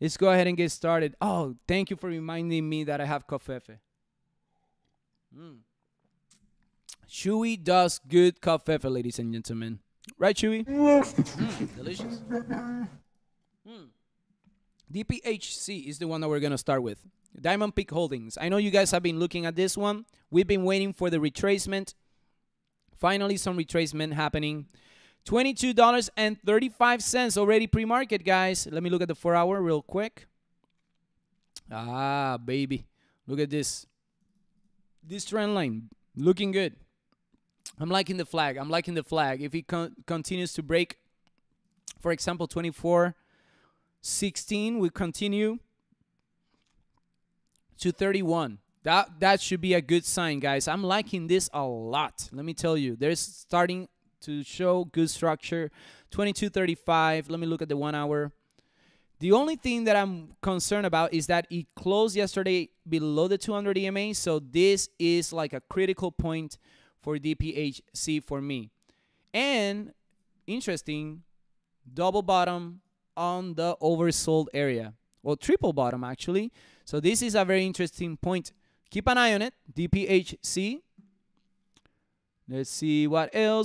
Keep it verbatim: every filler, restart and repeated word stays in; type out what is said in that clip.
Let's go ahead and get started. Oh, thank you for reminding me that I have covfefe. Mm. Chewy does good covfefe, ladies and gentlemen. Right, Chewy? Mm, delicious. Mm. D P H C is the one that we're going to start with. Diamond Peak Holdings. I know you guys have been looking at this one. We've been waiting for the retracement. Finally, some retracement happening. twenty-two dollars and thirty-five cents already pre-market, guys. Let me look at the four hour real quick. Ah, baby. Look at this. This trend line looking good. I'm liking the flag. I'm liking the flag. If it con continues to break, for example, twenty-four sixteen, we continue to thirty-one. That, that should be a good sign, guys. I'm liking this a lot. Let me tell you, there's starting to show good structure. twenty-two thirty-five. Let me look at the one hour. The only thing that I'm concerned about is that it closed yesterday below the two hundred E M A. So this is like a critical point for D P H C for me. And interesting, double bottom on the oversold area. Well, triple bottom actually. So this is a very interesting point. Keep an eye on it, D P H C. Let's see what else.